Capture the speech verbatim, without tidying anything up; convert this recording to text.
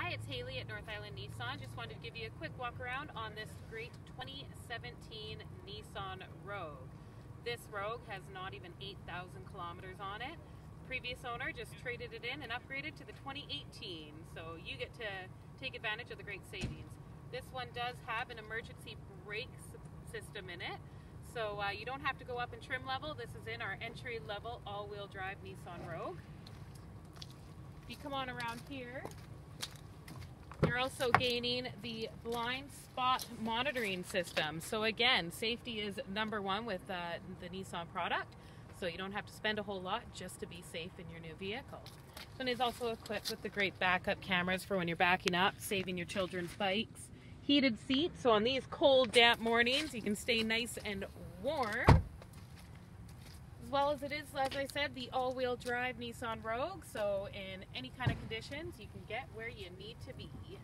Hi, it's Haley at North Island Nissan. Just wanted to give you a quick walk around on this great twenty seventeen Nissan Rogue. This Rogue has not even eight thousand kilometers on it. The previous owner just traded it in and upgraded to the twenty eighteen, so you get to take advantage of the great savings. This one does have an emergency brake system in it, so uh, you don't have to go up in trim level. This is in our entry level all-wheel drive Nissan Rogue. If you come on around here, you're also gaining the blind spot monitoring system. So again, safety is number one with uh, the Nissan product. So you don't have to spend a whole lot just to be safe in your new vehicle. This one is also equipped with the great backup cameras for when you're backing up, saving your children's bikes. Heated seats, so on these cold, damp mornings, you can stay nice and warm. As well as it is, as I said, the all-wheel drive Nissan Rogue, so in any kind of conditions you can get where you need to be.